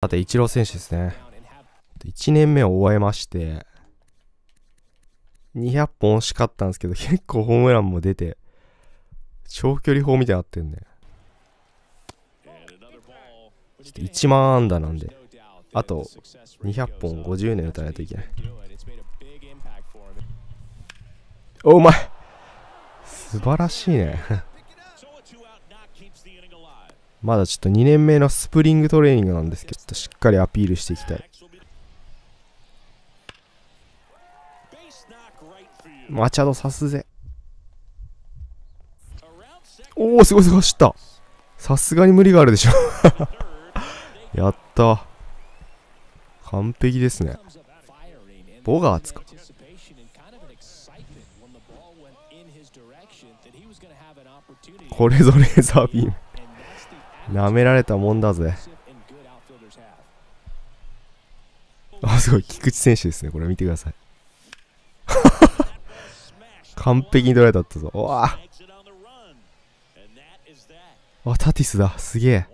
さて、イチロー選手ですね。1年目を終えまして、200本惜しかったんですけど、結構ホームランも出て、長距離砲みたいになってんね。ちょっと1万安打なんで、あと200本50年打たないといけない。お、うまい、素晴らしいね。まだちょっと2年目のスプリングトレーニングなんですけど、ちょっとしっかりアピールしていきたい。マチャド刺すぜ。おお、すごいすごい、走った。さすがに無理があるでしょ。やった、完璧ですね。ボガーツか。これぞレーザービーム。なめられたもんだぜ。あ、すごい、菊池選手ですね。これ見てください。完璧にドライだったぞ。うわあ、タティスだ。すげえ。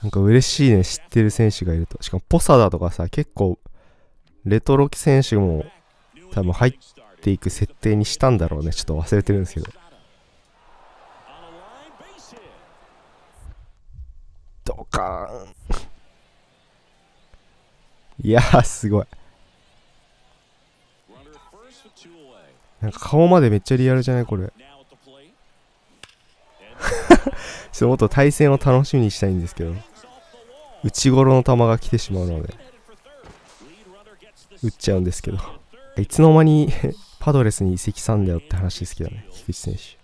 なんか嬉しいね、知ってる選手がいると。しかもポサダとかさ、結構レトロキ選手も多分入っていく設定にしたんだろうね。ちょっと忘れてるんですけど。ドカーン。いやー、すごい。なんか顔までめっちゃリアルじゃないこれ。ちょっともっと対戦を楽しみにしたいんですけど、内頃の球が来てしまうので打っちゃうんですけど、いつの間にパドレスに移籍したんだよって話ですけどね、菊池選手。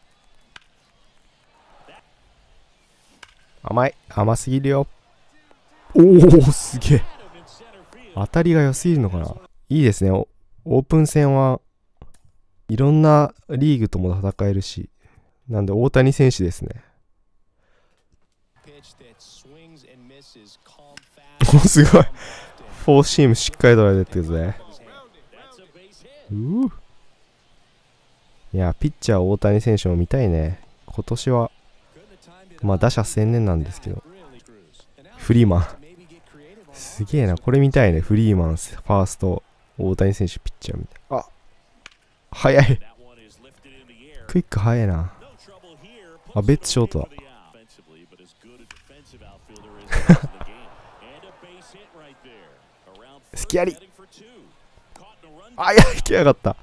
甘すぎるよ。おお、すげえ、当たりが良すぎるのかな。いいですね。オープン戦はいろんなリーグとも戦えるし、なんで大谷選手ですね。お、すごい。フォーシームしっかりドライでってるぜ。いや、ピッチャー大谷選手も見たいね。今年は、まあ打者専念なんですけど。フリーマン。すげえな、これ見たいね。フリーマン、ファースト、大谷選手、ピッチャーみたいな。あ、早い。クイック早いな。あ、ベッツショートだ。隙やり。あ、いや、行けなかった。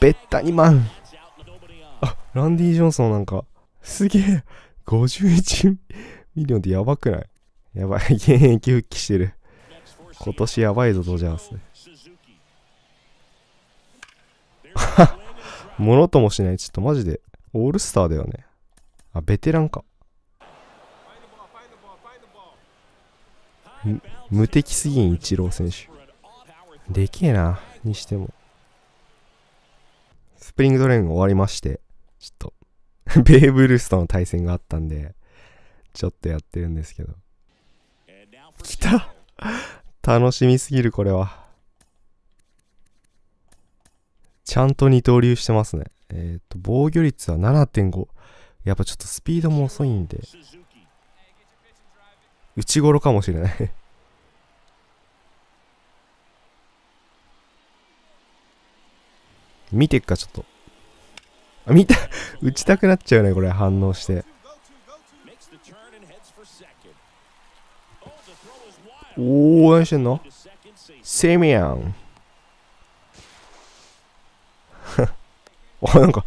ベッタニマン。あ、ランディ・ジョンソンなんかすげえ。51ミリオンってやばくない？やばい。現役復帰してる。今年やばいぞドジャース。ものともしない。ちょっとマジでオールスターだよね。あ、ベテランか。無敵すぎんイチロー選手。でけえな、にしても。スプリングトレーニング終わりまして、ちょっと、ベーブ・ルースとの対戦があったんで、ちょっとやってるんですけど。来た。楽しみすぎる、これは。ちゃんと二刀流してますね。防御率は 7.5。やっぱちょっとスピードも遅いんで。内頃かもしれない。見てっか、ちょっと。あ、見た。打ちたくなっちゃうね、これ、反応して。おお、何してんのセミアン。あ、なんか、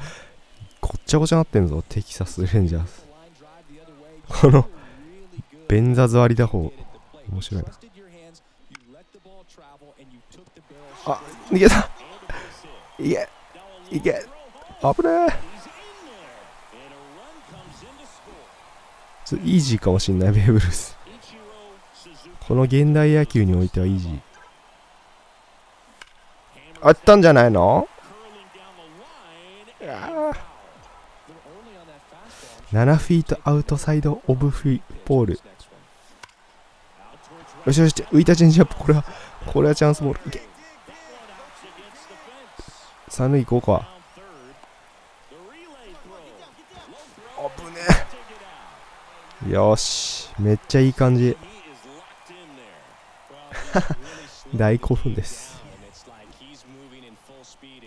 ごっちゃごちゃなってんぞ、テキサス・レンジャーズ。この、便座座り打法、面白いな。あ、逃げた。いけいけ、危ねえ。イージーかもしんない、ベーブ・ルース。この現代野球においてはイージー。あったんじゃないの？ 7 フィートアウトサイドオブフィポール。よしよし、浮いたチェンジアップ。これはチャンスボール。いけ、三塁行こうか。あぶねえ。よし、めっちゃいい感じ。大興奮です。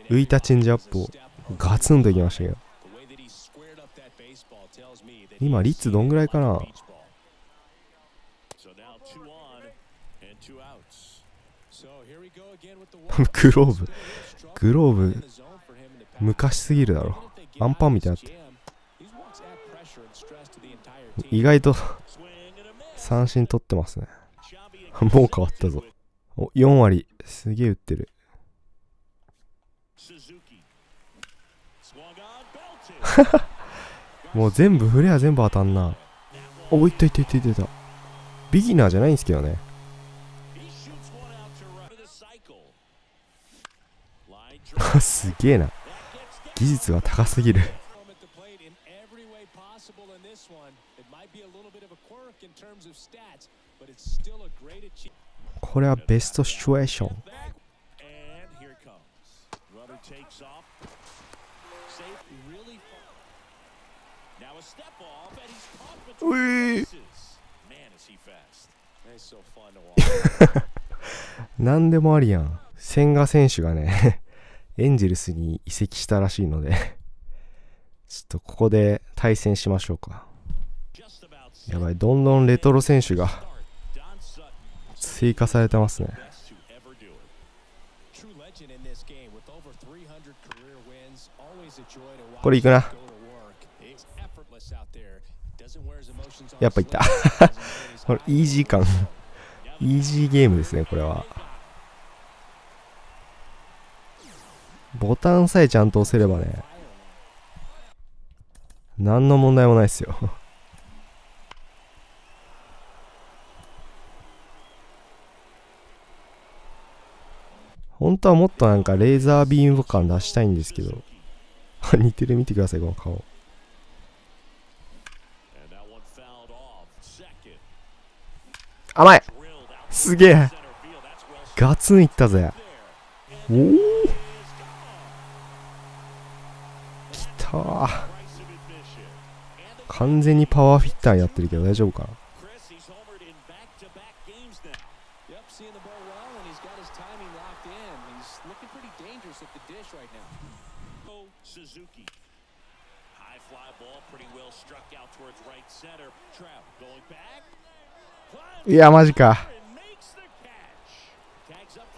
浮いたチェンジアップをガツンといきましたけど、今リッツどんぐらいかな。グローブ昔すぎるだろ。アンパンみたいになって意外と三振取ってますね。もう変わったぞ。お、4割すげえ打ってる。もう全部フレア全部当たんな。お、いったいったいったいった。ビギナーじゃないんですけどね。すげえな。技術が高すぎる。これはベストシチュエーション。何でもありやん。千賀選手がねエンジェルスに移籍したらしいのでちょっとここで対戦しましょうか。やばい、どんどんレトロ選手が追加されてますね。これいくな。やっぱいった。これイージー感。イージーゲームですね、これは。ボタンさえちゃんと押せればね、何の問題もないですよ。本当はもっとなんかレーザービーム感出したいんですけど。似てる、見てください、この顔。甘い、すげえガツンいったぜ。おお、きたー。完全にパワーフィッターやってるけど大丈夫かな。いや、マジか。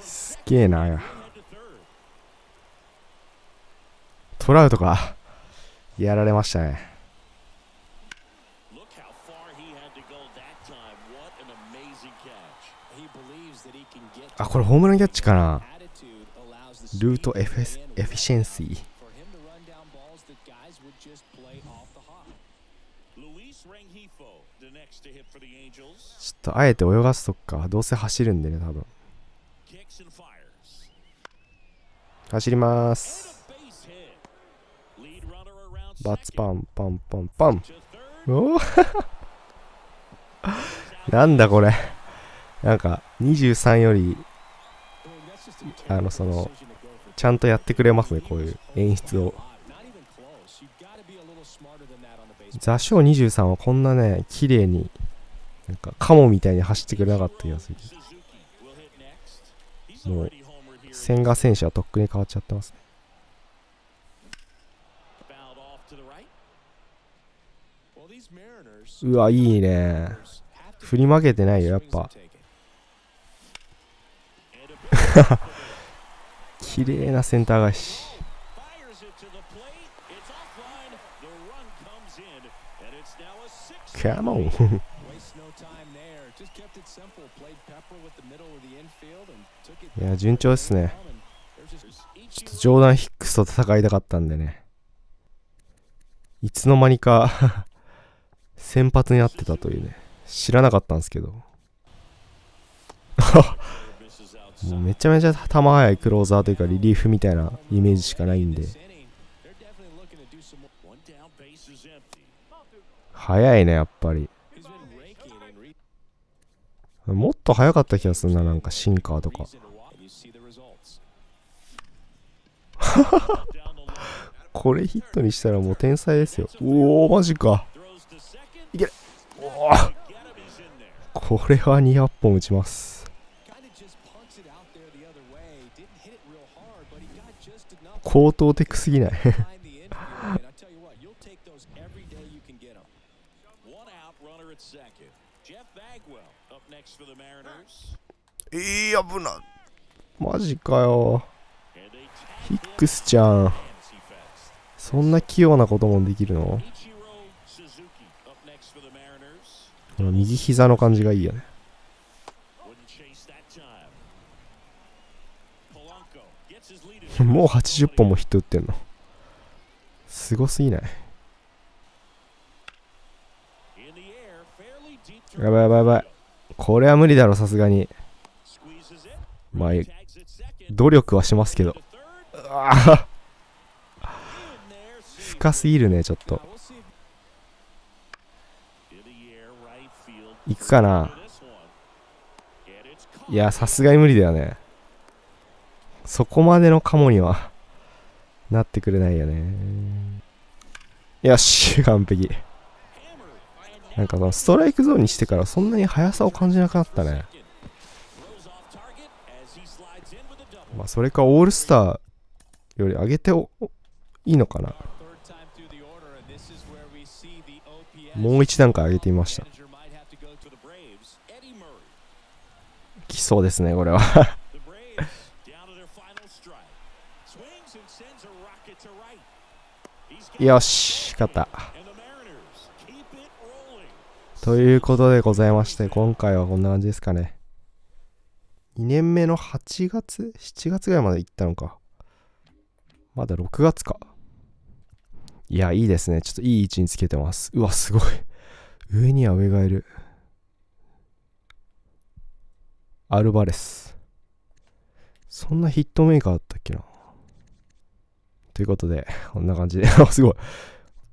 すげえな。トラウトか。やられましたね。あ、これホームランキャッチかな。ルートエフィシェンシー。ちょっとあえて泳がすとこか。どうせ走るんでね、多分。走ります。バツパンパンパンパン。おお。なんだこれ。なんか23よりちゃんとやってくれますね、こういう演出を。座礁23はこんなね、綺麗になんかカモみたいに走ってくれなかった気がするけど、もう千賀選手はとっくに変わっちゃってますね。うわ、いいね。振り負けてないよ、やっぱ。綺麗なセンター返し。カモン。いや、順調ですね。ちょっとジョーダン・ヒックスと戦いたかったんでね、いつの間にか先発になってたというね、知らなかったんですけど。もうめちゃめちゃ球速いクローザーというかリリーフみたいなイメージしかないんで。速いね、やっぱり。もっと速かった気がするな、なんかシンカーとか。これヒットにしたらもう天才ですよ。おお、マジか。いける。おこれは200本打ちます。高等テックすぎない危ない。マジかよ、ヒックスちゃん。そんな器用なこともできるの。この右膝の感じがいいよね。もう80本もヒット打ってんの。すごすぎない？やばいやばいやばい。これは無理だろ、さすがに。まあ、努力はしますけど。深すぎるね、ちょっと。行くかな？いや、さすがに無理だよね。そこまでのカモにはなってくれないよね。よし、完璧。なんかそのストライクゾーンにしてからそんなに速さを感じなくなったね。まあそれかオールスターより上げていいのかな。もう一段階上げてみました。来そうですね、これはよし、勝った。ということでございまして、今回はこんな感じですかね。2年目の8月、7月ぐらいまで行ったのか。まだ6月か。いや、いいですね。ちょっといい位置につけてます。うわ、すごい。上には上がいる。アルバレス。そんなヒットメーカーだったっけな。ということで、こんな感じで、すごい。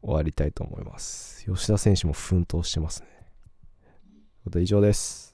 終わりたいと思います。吉田選手も奮闘してますね。以上です。